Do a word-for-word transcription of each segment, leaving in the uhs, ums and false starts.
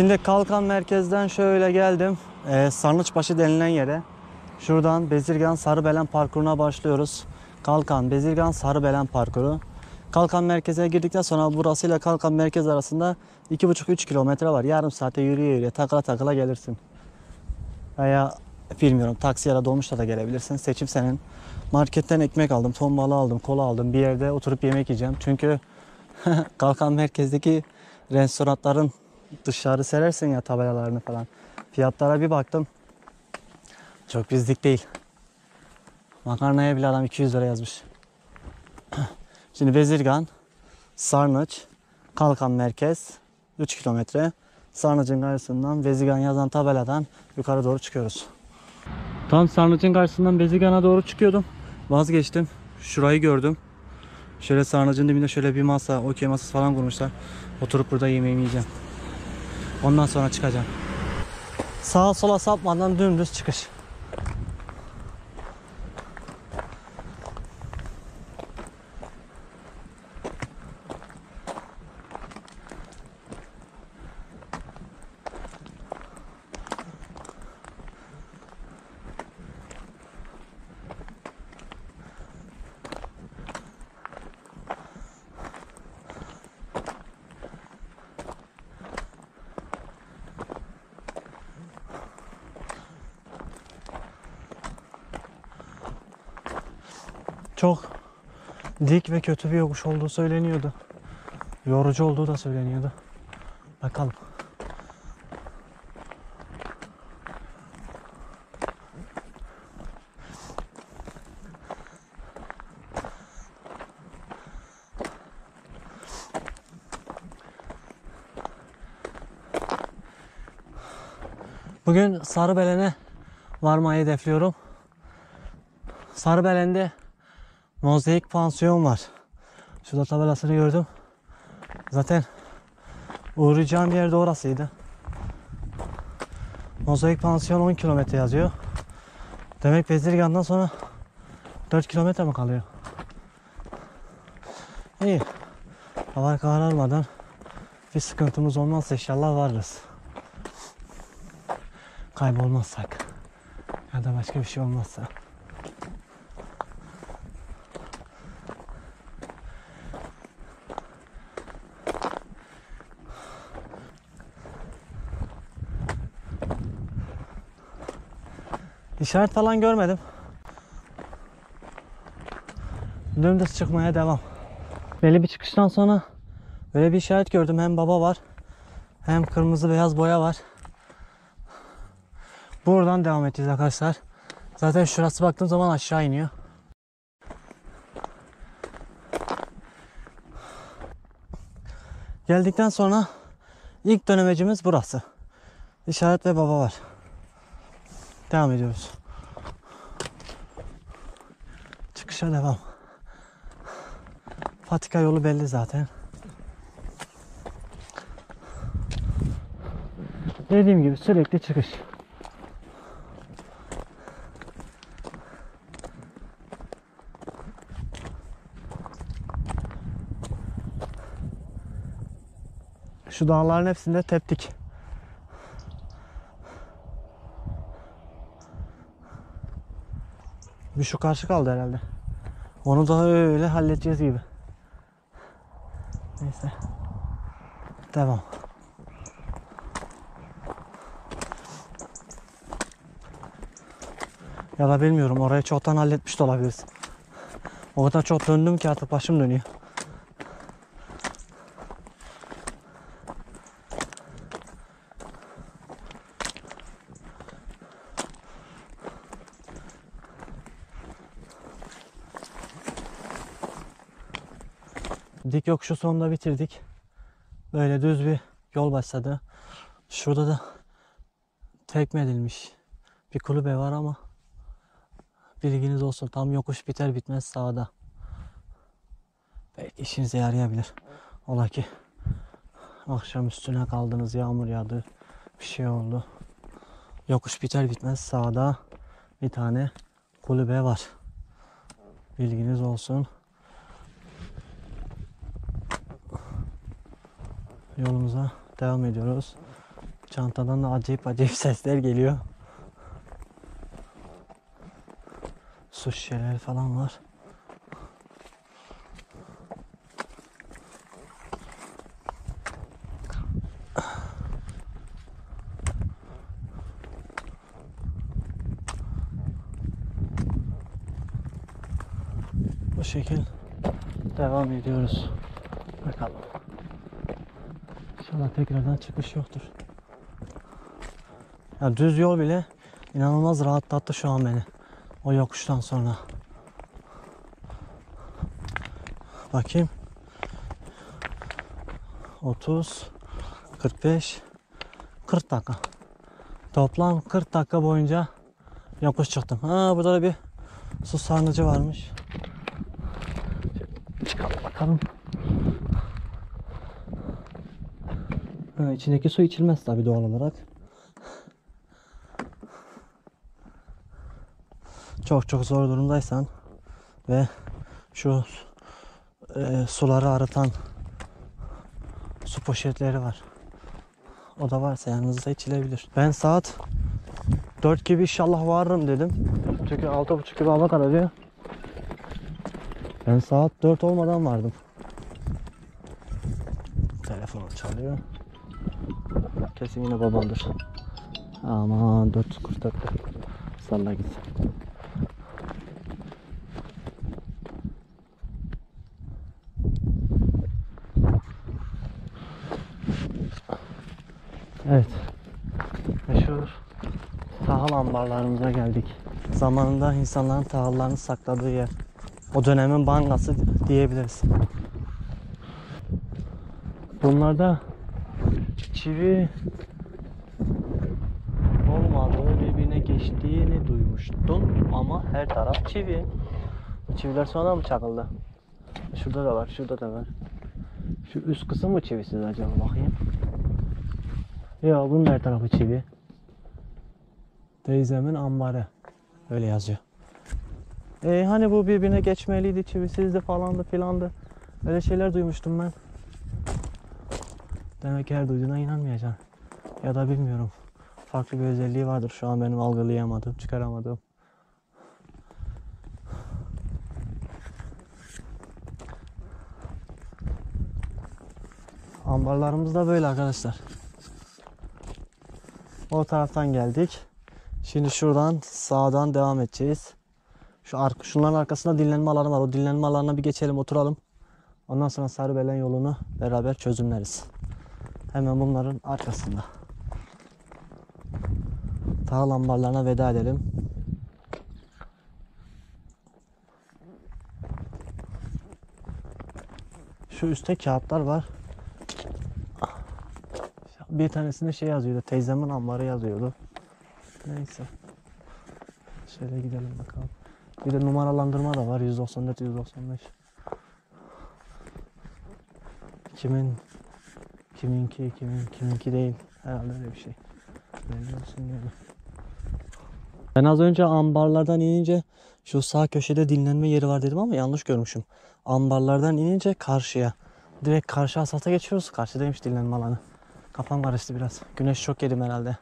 Şimdi Kalkan merkezden şöyle geldim. Ee, Sarıçbaşı denilen yere. Şuradan Bezirgan Sarıbelen parkuruna başlıyoruz. Kalkan, Bezirgan Sarıbelen parkuru. Kalkan merkezine girdikten sonra burası ile Kalkan merkez arasında iki buçuk üç kilometre var. Yarım saate yürüye yürüye takıla takıla gelirsin. Veya bilmiyorum, taksi ya da dolmuşla da gelebilirsin. Seçim senin. Marketten ekmek aldım, ton balı aldım, kola aldım. Bir yerde oturup yemek yiyeceğim. Çünkü Kalkan merkezdeki restoranların dışarı serersin ya tabelalarını falan. Fiyatlara bir baktım. Çok bizlik değil. Makarnaya bile adam iki yüz lira yazmış. Şimdi Bezirgan, Sarnıç, Kalkan merkez, üç kilometre. Sarnıç'ın karşısından Bezirgan yazan tabeladan yukarı doğru çıkıyoruz. Tam Sarnıç'ın karşısından Bezirgan'a doğru çıkıyordum. Vazgeçtim. Şurayı gördüm. Şöyle Sarnıç'ın dibinde şöyle bir masa, okey masası falan kurmuşlar. Oturup burada yemeğimi yiyeceğim. Ondan sonra çıkacağım. Sağa sola sapmadan dümdüz çıkış. Çok dik ve kötü bir yokuş olduğu söyleniyordu. Yorucu olduğu da söyleniyordu. Bakalım. Bugün Sarıbelen'e varmayı hedefliyorum. Sarıbelen'de Mozaik Pansiyon var. Şurada tabelasını gördüm. Zaten uğrayacağım yer de orasıydı. Mozaik Pansiyon on kilometre yazıyor. Demek Bezirgan'dan sonra dört kilometre mi kalıyor? İyi. Hava kararmadan bir sıkıntımız olmazsa inşallah varırız. Kaybolmazsak ya da başka bir şey olmazsa. İşaret falan görmedim. Dümdüz çıkmaya devam. Belli bir çıkıştan sonra böyle bir işaret gördüm. Hem baba var, hem kırmızı beyaz boya var. Buradan devam edeceğiz arkadaşlar. Zaten şurası baktığım zaman aşağı iniyor. Geldikten sonra ilk dönemecimiz burası. İşaret ve baba var. Devam ediyoruz. Çıkışa devam. Patika yolu belli zaten. Dediğim gibi sürekli çıkış. Şu dağların hepsinde teptik. Bir şu karşı kaldı herhalde. Onu da öyle halledeceğiz gibi. Neyse. Devam. Ya da bilmiyorum, orayı çoktan halletmiş de olabiliriz. O kadar çok döndüm ki artık başım dönüyor. Dik yokuşu sonunda bitirdik. Böyle düz bir yol başladı. Şurada da tekme edilmiş bir kulübe var ama bilginiz olsun, tam yokuş biter bitmez sağda. Belki işinize yarayabilir. Ola ki akşam üstüne kaldınız, yağmur yağdı, bir şey oldu. Yokuş biter bitmez sağda bir tane kulübe var. Bilginiz olsun. Yolumuza devam ediyoruz. Çantadan da acayip acayip sesler geliyor. Su şişeleri falan var. Bu şekil devam ediyoruz. Bakalım. İnşallah tekrardan çıkış yoktur. Ya düz yol bile inanılmaz rahatlattı şu an beni. O yokuştan sonra. Bakayım. otuz, kırk beş, kırk dakika. Toplam kırk dakika boyunca yokuş çıktım. Ha, burada da bir su sarnıcı varmış. Çıkalım bakalım. Ha, içindeki su içilmez tabii doğal olarak. Çok çok zor durumdaysan ve şu e, suları arıtan su poşetleri var. O da varsa yanınızda içilebilir. Ben saat dört gibi inşallah varırım dedim. Çünkü altı buçuk gibi hava kararıyor. Ben saat dört olmadan vardım. Telefonum çalıyor. Kesin yine babamdır. Aman dört kırk dört. Salla gitsin. Evet, meşhur tahıl ambarlarımıza geldik. Zamanında insanların tahıllarını sakladığı yer. O dönemin bankası diyebiliriz. Bunlarda çivi olmadığı birbirine geçtiğini duymuştum ama her taraf çivi. Çiviler sonra mı çakıldı? Şurada da var, şurada da var. Şu üst kısım mı çivisiz acaba, bakayım. Ya bunun her tarafı çivi. Teyzemin ambarı. Öyle yazıyor. Ee, hani bu birbirine geçmeliydi, çivisizdi falandı filandı. Öyle şeyler duymuştum ben. Demek ki her duyduğuna inanmayacağım. Ya da bilmiyorum. Farklı bir özelliği vardır şu an benim algılayamadığım, çıkaramadığım. Ambarlarımız da böyle arkadaşlar. O taraftan geldik. Şimdi şuradan sağdan devam edeceğiz. Şu arka, şunların arkasında dinlenme alanı var. O dinlenme alanına bir geçelim, oturalım. Ondan sonra Sarıbelen yolunu beraber çözümleriz. Hemen bunların arkasında. Tahıl ambarlarına veda edelim. Şu üstte kağıtlar var. Bir tanesinde şey yazıyordu, teyzemin ambarı yazıyordu. Neyse. Şöyle gidelim bakalım. Bir de numaralandırma da var, yüz doksan dört, yüz doksan beş. Kimin, kiminki, kimin, kiminki değil. Herhalde öyle bir şey. Belli olsun diye. Ben az önce ambarlardan inince şu sağ köşede dinlenme yeri var dedim ama yanlış görmüşüm. Ambarlardan inince karşıya. Direkt karşı asfalta geçiyoruz. Karşıdaymış dinlenme alanı. Kafam karıştı biraz. Güneş çok yedim herhalde.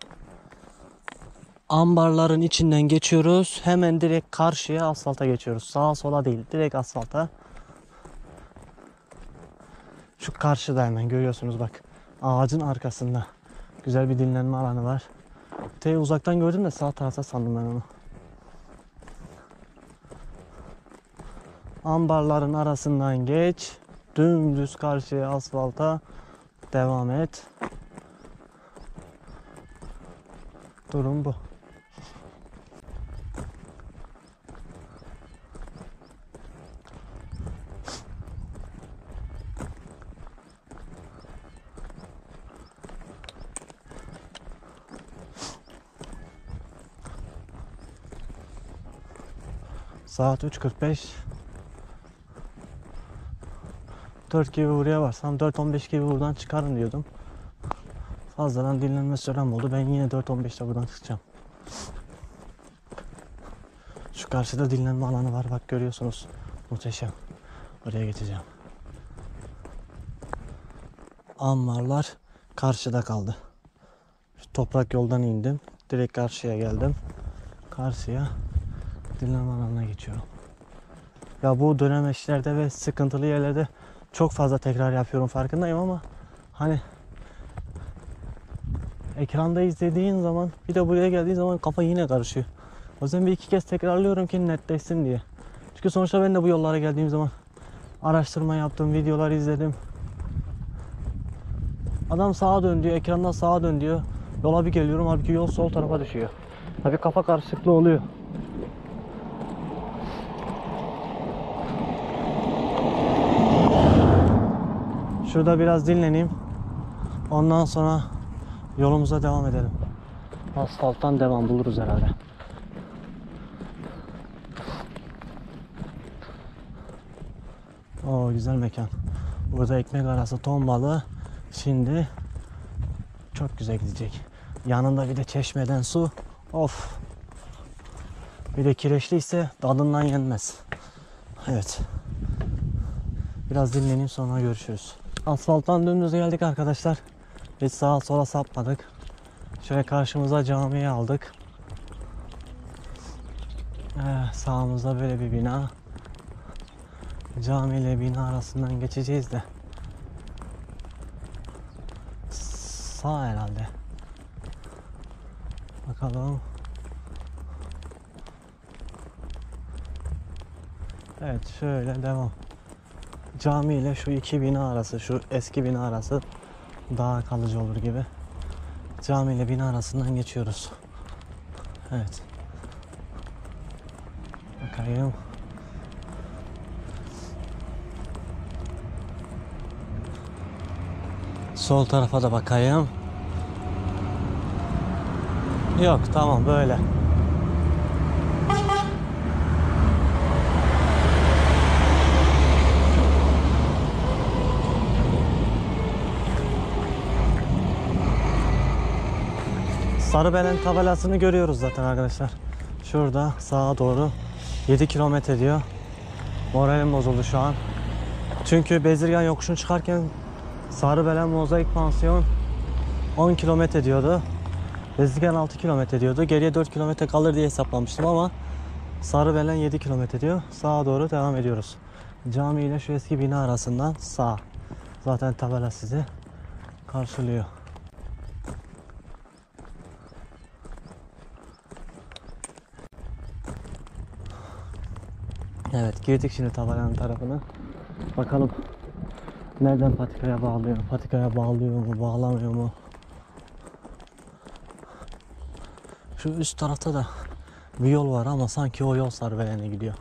Ambarların içinden geçiyoruz. Hemen direkt karşıya asfalta geçiyoruz. Sağa sola değil. Direkt asfalta. Şu karşıda hemen görüyorsunuz bak. Ağacın arkasında. Güzel bir dinlenme alanı var. Te uzaktan gördüm de sağ tarafta sandım ben onu. Ambarların arasından geç. Dümdüz karşıya asfalta. Devam et. Durum bu. Saat üç kırk beş. dört gibi buraya varsam dört on beş gibi buradan çıkarım diyordum. Fazladan dinlenme sürem oldu. Ben yine dört on beşte buradan çıkacağım. Şu karşıda dinlenme alanı var. Bak görüyorsunuz. Muhteşem. Oraya geçeceğim. Ambarlar karşıda kaldı. Şu toprak yoldan indim. Direkt karşıya geldim. Karşıya dinlenme alanına geçiyorum. Ya bu dönem işlerde ve sıkıntılı yerlerde çok fazla tekrar yapıyorum, farkındayım, ama hani ekranda izlediğin zaman bir de buraya geldiğin zaman kafa yine karışıyor. O yüzden bir iki kez tekrarlıyorum ki netleşsin diye. Çünkü sonuçta ben de bu yollara geldiğim zaman araştırma yaptım, videolar izledim. Adam sağa dön diyor, ekranda sağa dön diyor. Yola bir geliyorum, halbuki yol sol tarafa düşüyor. Tabii kafa karışıklığı oluyor. Şurada biraz dinleneyim. Ondan sonra yolumuza devam edelim. Asfalttan devam buluruz herhalde. Oo, güzel mekan. Burada ekmek arası ton balığı. Şimdi çok güzel gidecek. Yanında bir de çeşmeden su. Of. Bir de kireçliyse tadından yenmez. Evet. Biraz dinleneyim, sonra görüşürüz. Asfalttan dümdüz geldik arkadaşlar. Hiç sağa sola sapmadık. Şöyle karşımıza camiyi aldık. Ee, sağımızda böyle bir bina. Cami ile bina arasından geçeceğiz de. Sağ herhalde. Bakalım. Evet, şöyle devam. Cami ile şu iki bina arası, şu eski bina arası daha kalıcı olur gibi. Cami ile bina arasından geçiyoruz. Evet. Bakayım. Sol tarafa da bakayım. Yok, tamam böyle. Sarıbelen tabelasını görüyoruz zaten arkadaşlar. Şurada sağa doğru yedi kilometre diyor. Moralim bozuldu şu an. Çünkü Bezirgan yokuşunu çıkarken Sarıbelen Mozaik Pansiyon on kilometre diyordu. Bezirgan altı kilometre diyordu. Geriye dört kilometre kalır diye hesaplamıştım ama Sarıbelen yedi kilometre diyor. Sağa doğru devam ediyoruz. Cami ile şu eski bina arasından sağ. Zaten tabela sizi karşılıyor. Evet, girdik şimdi tabelanın tarafına. Bakalım nereden patikaya bağlıyor, patikaya bağlıyor mu, bağlamıyor mu? Şu üst tarafta da bir yol var ama sanki o yol Sarıbelen'e gidiyor.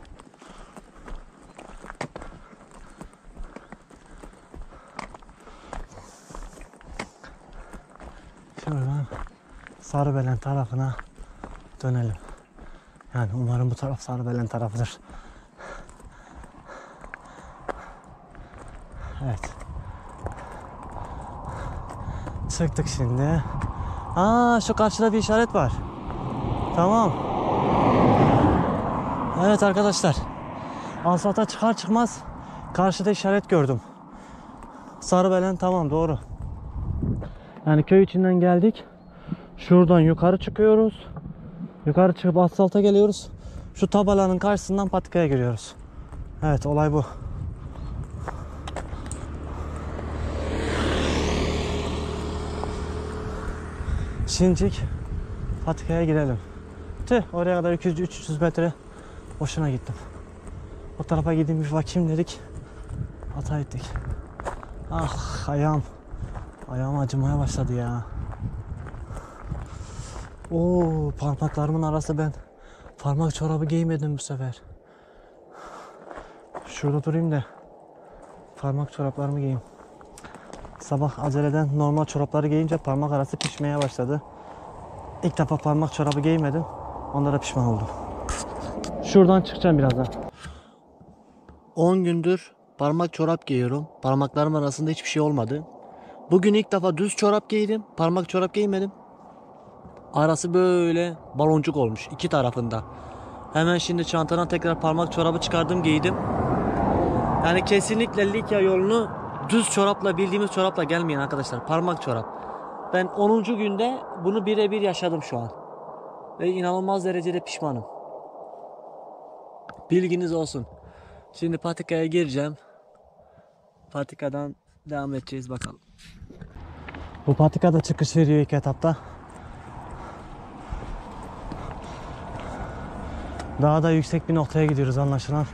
Şuradan Sarıbelen tarafına dönelim. Yani umarım bu taraf Sarıbelen tarafıdır. Evet. Çıktık şimdi. Aa, şu karşıda bir işaret var. Tamam. Evet arkadaşlar. Asfalta çıkar çıkmaz karşıda işaret gördüm. Sarıbelen, tamam, doğru. Yani köy içinden geldik. Şuradan yukarı çıkıyoruz. Yukarı çıkıp asfalta geliyoruz. Şu tabelanın karşısından patikaya giriyoruz. Evet, olay bu. Şincik patikaya girelim. Tüh, oraya kadar iki yüz üç yüz metre boşuna gittim. O tarafa gideyim bir bakayım dedik. Hata ettik. Ah, ayağım. Ayağım acımaya başladı ya. Oo, parmaklarımın arası, ben parmak çorabı giymedim bu sefer. Şurada durayım da parmak çoraplarımı giyeyim. Sabah aceleden normal çorapları giyince parmak arası pişmeye başladı. İlk defa parmak çorabı giymedim. Onlara pişman oldum. Şuradan çıkacağım birazdan. on gündür parmak çorap giyiyorum. Parmaklarım arasında hiçbir şey olmadı. Bugün ilk defa düz çorap giydim. Parmak çorap giymedim. Arası böyle baloncuk olmuş iki tarafında. Hemen şimdi çantadan tekrar parmak çorabı çıkardım, giydim. Yani kesinlikle Likya yolunu düz çorapla, bildiğimiz çorapla gelmeyin arkadaşlar. Parmak çorap. Ben onuncu günde bunu birebir yaşadım şu an. Ve inanılmaz derecede pişmanım. Bilginiz olsun. Şimdi patikaya gireceğim. Patikadan devam edeceğiz bakalım. Bu patikada çıkış veriyor ilk etapta. Daha da yüksek bir noktaya gidiyoruz anlaşılan.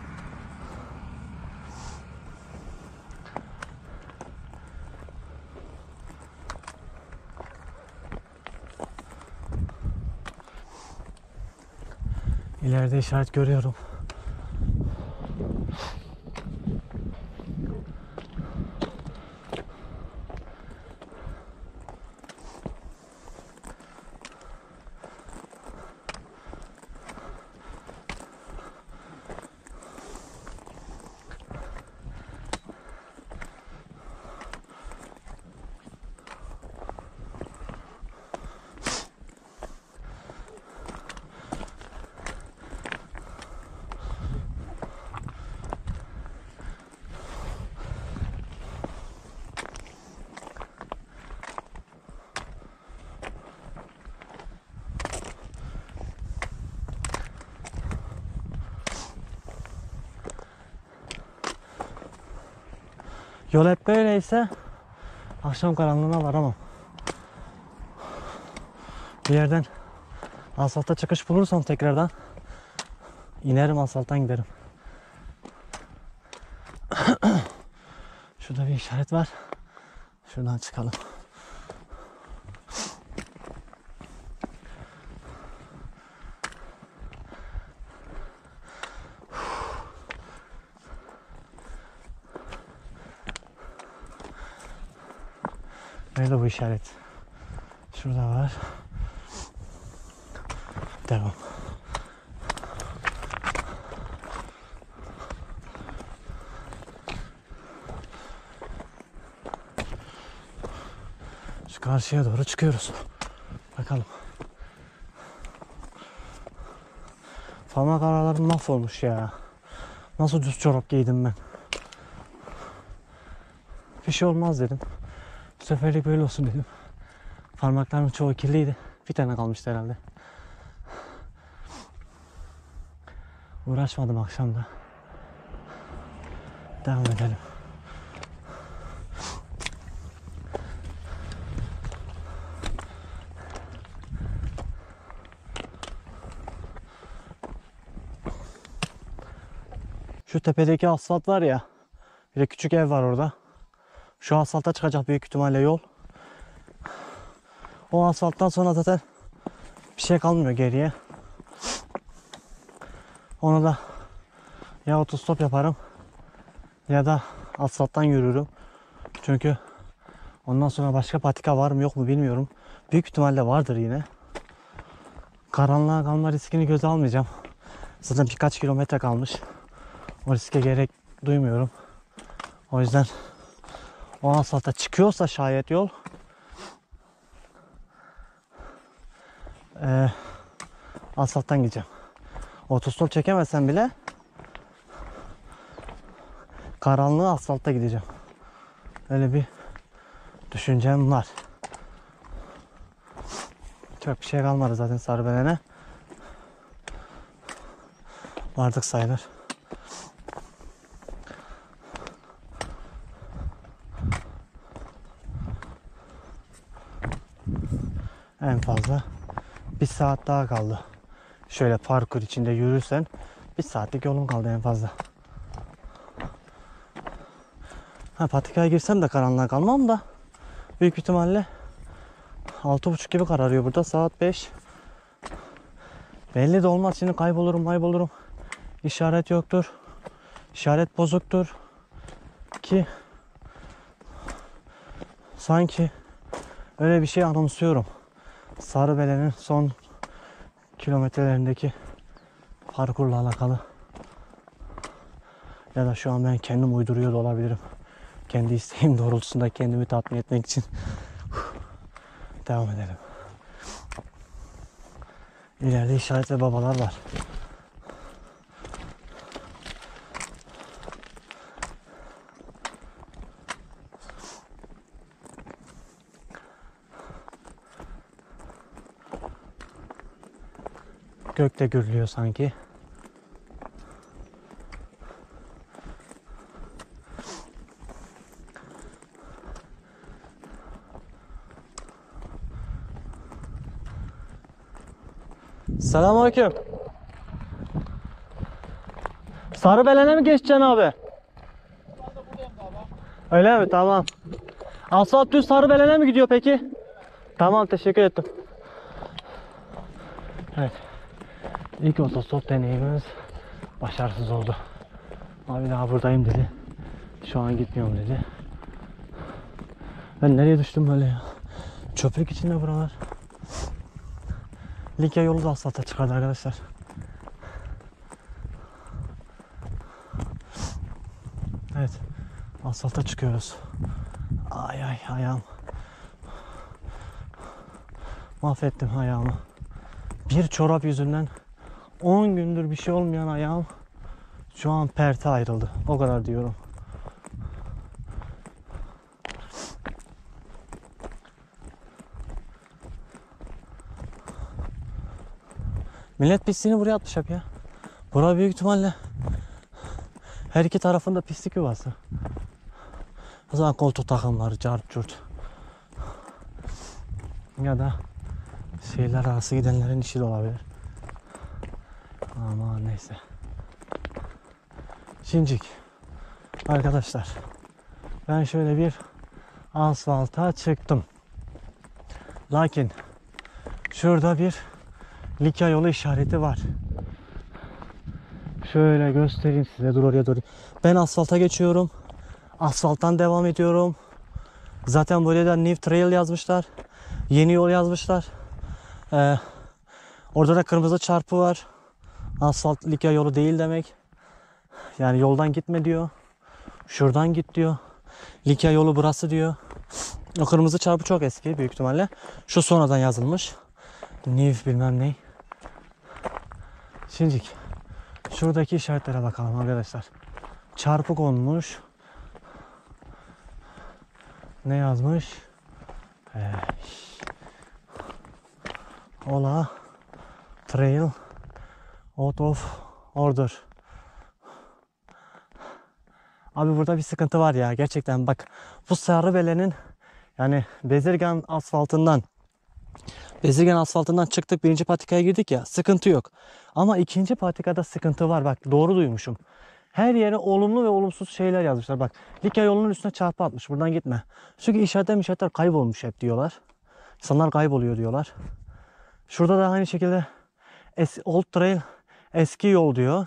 İleride işaret görüyorum. Yol hep böyleyse akşam karanlığına varamam. Bir yerden asfalta çıkış bulursam tekrardan inerim, asfalttan giderim. Şurada bir işaret var. Şuradan çıkalım. Nerede bu işaret? Şurada var. Devam. Şu karşıya doğru çıkıyoruz. Bakalım. Parmak aralarım mahvolmuş ya. Nasıl düz çorap giydim ben? Bir şey olmaz dedim. Bu seferlik böyle olsun dedim. Parmaklarım çoğu kirliydi. Bir tane kalmıştı herhalde. Uğraşmadım akşamda. Devam edelim. Şu tepedeki asfalt var ya. Bir de küçük ev var orada. Şu asfalta çıkacak büyük ihtimalle yol. O asfalttan sonra zaten bir şey kalmıyor geriye. Onu da ya otostop yaparım ya da asfalttan yürürüm. Çünkü ondan sonra başka patika var mı yok mu bilmiyorum. Büyük ihtimalle vardır yine. Karanlığa kalma riskini göze almayacağım. Zaten birkaç kilometre kalmış. O riske gerek duymuyorum. O yüzden... O asfalta çıkıyorsa şayet yol ee, asfalttan gideceğim. Otostop çekemezsem bile karanlığı asfaltta gideceğim. Öyle bir düşüncem var. Çok bir şey kalmadı zaten Sarıbelen'e. Vardık sayılır. En fazla bir saat daha kaldı. Şöyle parkur içinde yürürsen bir saatlik yolum kaldı en fazla. Ha, patikaya girsem de karanlığa kalmam da büyük ihtimalle altı buçuk gibi kararıyor burada. Saat beş. Belli de olmaz. Şimdi kaybolurum kaybolurum. İşaret yoktur. İşaret bozuktur. Ki sanki öyle bir şey anımsıyorum. Sarıbelen'in son kilometrelerindeki parkurla alakalı. Ya da şu an ben kendim uyduruyor da olabilirim. Kendi isteğim doğrultusunda kendimi tatmin etmek için. Devam edelim. İleride işaret ve babalar var. Gökte gürlüyor sanki. Selamünaleyküm. Sarıbelen'e mi geçeceksin abi? Öyle mi? Tamam. Asfalt düz Sarıbelen'e mi gidiyor peki? Evet. Tamam, teşekkür ettim. Evet. İlk otostop deneyimimiz başarısız oldu. Abi daha buradayım dedi. Şu an gitmiyorum dedi. Ben nereye düştüm böyle ya? Çöplük içinde buralar. Likya yolu da asfalta çıkardı arkadaşlar. Evet. Asfalta çıkıyoruz. Ay ay ayağım. Mahvettim ayağımı. Bir çorap yüzünden on gündür bir şey olmayan ayağım şu an perte ayrıldı. O kadar diyorum. Millet pisliğini buraya atmış hep ya. Bura büyük ihtimalle her iki tarafında pislik yuvası. O zaman koltuk takımları, cart curt. Ya da şehirler arası gidenlerin işi de olabilir. Ama neyse. Şimdi arkadaşlar, ben şöyle bir asfalta çıktım. Lakin şurada bir Likya yolu işareti var. Şöyle göstereyim size. Dur, oraya doğru. Ben asfalta geçiyorum. Asfalttan devam ediyorum. Zaten buraya da New Trail yazmışlar. Yeni yol yazmışlar. Ee, orada da kırmızı çarpı var. Asfalt Likya yolu değil demek. Yani yoldan gitme diyor. Şuradan git diyor. Likya yolu burası diyor. O kırmızı çarpı çok eski büyük ihtimalle. Şu sonradan yazılmış. New bilmem ne. Şimdi şuradaki işaretlere bakalım arkadaşlar. Çarpı konmuş. Ne yazmış? Ee, Ola Trail out of order. Abi burada bir sıkıntı var ya gerçekten. Bak bu Sarıbelen'in, yani Bezirgan asfaltından Bezirgan asfaltından çıktık, birinci patikaya girdik ya, sıkıntı yok. Ama ikinci patikada sıkıntı var, bak doğru duymuşum. Her yere olumlu ve olumsuz şeyler yazmışlar. Bak Likya yolunun üstüne çarpı atmış, buradan gitme. Çünkü işaretler işaretler kaybolmuş hep diyorlar. İnsanlar kayboluyor diyorlar. Şurada da aynı şekilde es, Old Trail eski yol diyor.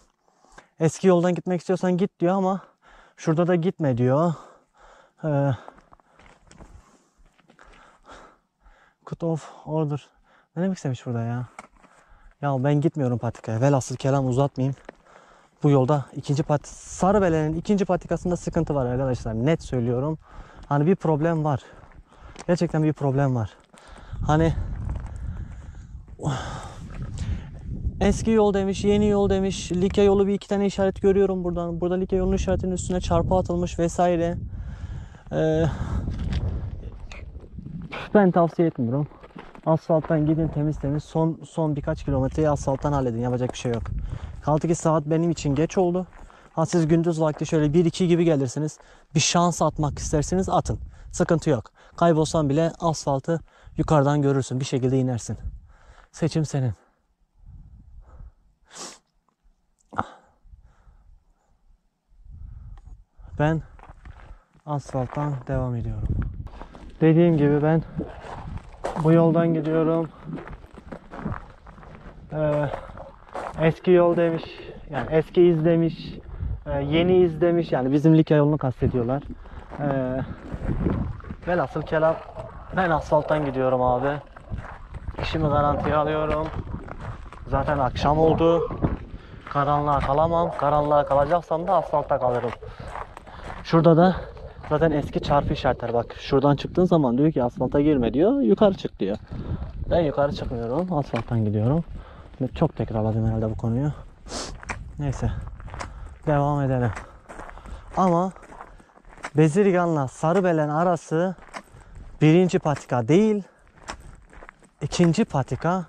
Eski yoldan gitmek istiyorsan git diyor ama şurada da gitme diyor. Ee, Cut off order. Ne demek istemiş burada ya? Ya ben gitmiyorum patikaya. Velhasıl kelam uzatmayayım. Bu yolda ikinci pat Sarıbelen'in ikinci patikasında sıkıntı var arkadaşlar. Net söylüyorum. Hani bir problem var. Gerçekten bir problem var. Hani eski yol demiş, yeni yol demiş. Likya yolu bir iki tane işaret görüyorum buradan. Burada Likya yolunun işaretinin üstüne çarpı atılmış vesaire. Ee, ben tavsiye etmiyorum. Asfalttan gidin temiz temiz. Son son birkaç kilometreyi asfalttan halledin. Yapacak bir şey yok. Kaldı ki saat benim için geç oldu. Ha, siz gündüz vakti şöyle bir iki gibi gelirsiniz. Bir şans atmak istersiniz, atın. Sıkıntı yok. Kaybolsan bile asfaltı yukarıdan görürsün. Bir şekilde inersin. Seçim senin. Ben asfalttan devam ediyorum. Dediğim gibi ben bu yoldan gidiyorum. Ee, eski yol demiş. Yani eski iz demiş. Ee, yeni iz demiş. Yani bizim Likya yolunu kastediyorlar. Ee, velhasıl kelam ben asfalttan gidiyorum abi. İşimi garantiye alıyorum. Zaten akşam oldu. Karanlığa kalamam. Karanlığa kalacaksam da asfaltta kalırım. Şurada da zaten eski çarpı işaretler. Bak şuradan çıktığın zaman diyor ki asfalta girme diyor. Yukarı çık diyor. Ben yukarı çıkmıyorum. Asfalttan gidiyorum. Çok tekrarladım herhalde bu konuyu. Neyse. Devam edelim. Ama Bezirgan'la Sarıbelen arası birinci patika değil. ikinci patika,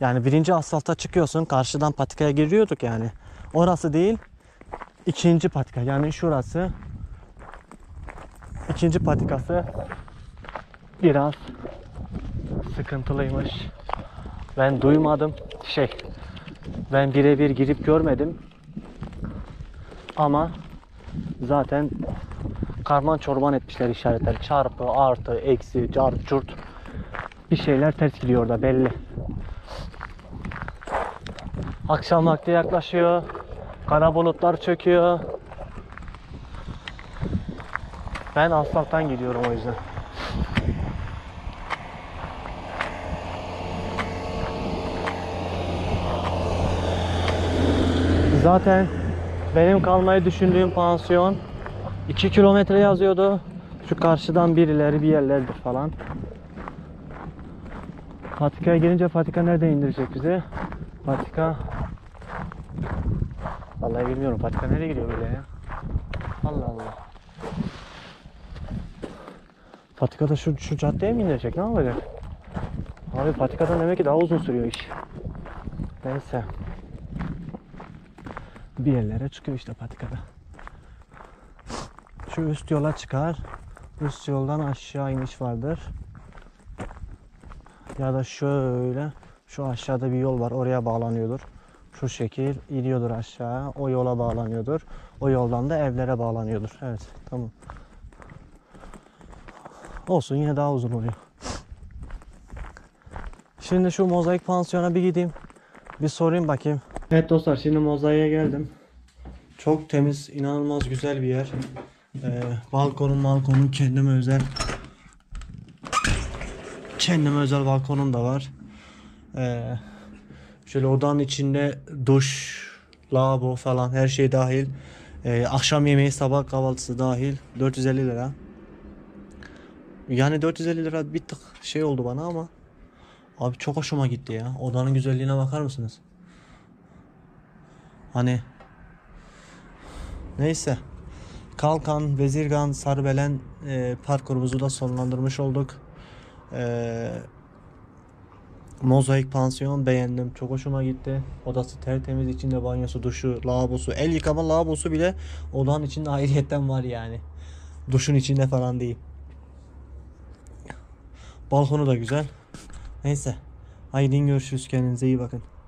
yani birinci asfalta çıkıyorsun, karşıdan patikaya giriyorduk yani. Orası değil, ikinci patika, yani şurası. İkinci patikası biraz sıkıntılıymış. Ben duymadım, şey, ben birebir girip görmedim. Ama zaten karman çorman etmişler işaretler. Çarpı, artı, eksi, cart, curt. Bir şeyler ters gidiyor orada belli. Akşam vakti yaklaşıyor. Kara bulutlar çöküyor. Ben asfalttan gidiyorum o yüzden. Zaten benim kalmayı düşündüğüm pansiyon iki kilometre yazıyordu. Şu karşıdan birileri bir yerlerdir falan. Patika'ya gelince patika nerede indirecek bizi? Patika... Vallahi bilmiyorum, patika nereye gidiyor böyle ya? Allah Allah. Patika da şu, şu caddeye mi indirecek? Ne olacak? Abi patikadan demek ki daha uzun sürüyor iş. Neyse. Bir yerlere çıkıyor işte patikada. Şu üst yola çıkar. Üst yoldan aşağı iniş vardır. Ya da şöyle. Şu aşağıda bir yol var. Oraya bağlanıyordur. Şu şekil iniyordur aşağı. O yola bağlanıyordur. O yoldan da evlere bağlanıyordur. Evet. Tamam. Olsun, yine daha uzun oluyor. Şimdi şu Mozaik Pansiyon'a bir gideyim. Bir sorayım bakayım. Evet dostlar, şimdi Mozaik'e geldim. Çok temiz, inanılmaz güzel bir yer. Ee, balkonum balkonum kendime özel. Kendime özel balkonum da var. Ee, şöyle odanın içinde duş, lavabo falan her şey dahil. Ee, akşam yemeği, sabah kahvaltısı dahil. dört yüz elli lira. Yani dört yüz elli lira bir tık şey oldu bana ama abi çok hoşuma gitti ya. Odanın güzelliğine bakar mısınız? Hani neyse. Kalkan, Bezirgan, Sarıbelen e, parkurumuzu da sonlandırmış olduk. E, Mozaik Pansiyon beğendim. Çok hoşuma gitti. Odası tertemiz, içinde banyosu, duşu, lavabosu, el yıkama lavabosu bile odanın içinde ayrıyetten var yani. Duşun içinde falan değil. Balkonu da güzel. Neyse. Haydi görüşürüz. Kendinize iyi bakın.